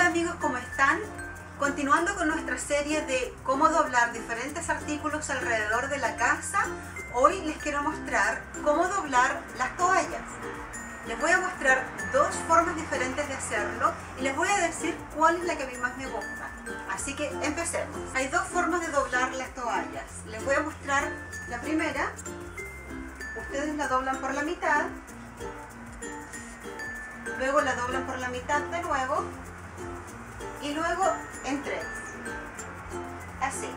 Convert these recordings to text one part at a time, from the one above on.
Hola amigos, ¿cómo están? Continuando con nuestra serie de cómo doblar diferentes artículos alrededor de la casa, hoy les quiero mostrar cómo doblar las toallas. Les voy a mostrar dos formas diferentes de hacerlo y les voy a decir cuál es la que a mí más me gusta. Así que empecemos. Hay dos formas de doblar las toallas. Les voy a mostrar la primera. Ustedes la doblan por la mitad, luego la doblan por la mitad de nuevo y luego en tres, así.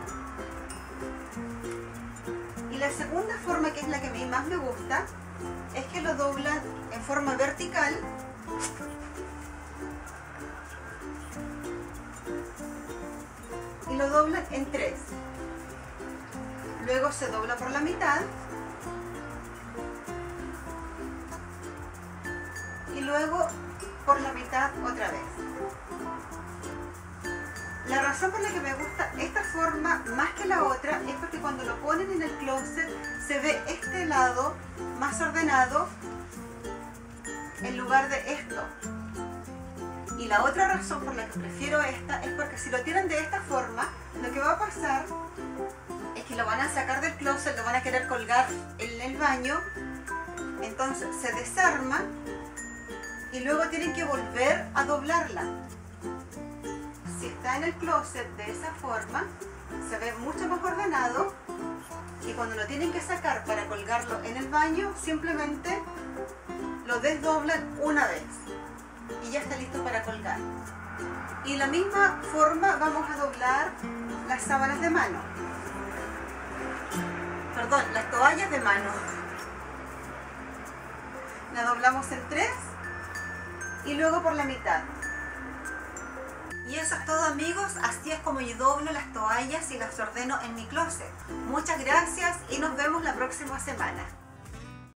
Y la segunda forma, que es la que a mí más me gusta, es que lo doblan en forma vertical y lo doblan en tres, luego se dobla por la mitad y luego por la mitad otra vez. La razón por la que me gusta esta forma más que la otra es porque cuando lo ponen en el closet se ve este lado más ordenado en lugar de esto. Y la otra razón por la que prefiero esta es porque si lo tienen de esta forma, lo que va a pasar es que lo van a sacar del closet, lo van a querer colgar en el baño, entonces se desarma y luego tienen que volver a doblarla. Si está en el closet de esa forma, se ve mucho más ordenado y cuando lo tienen que sacar para colgarlo en el baño, simplemente lo desdoblan una vez y ya está listo para colgar. Y de la misma forma vamos a doblar las sábanas de mano. Perdón, las toallas de mano. La doblamos en tres y luego por la mitad. Y eso es todo amigos, así es como yo doblo las toallas y las ordeno en mi closet. Muchas gracias y nos vemos la próxima semana.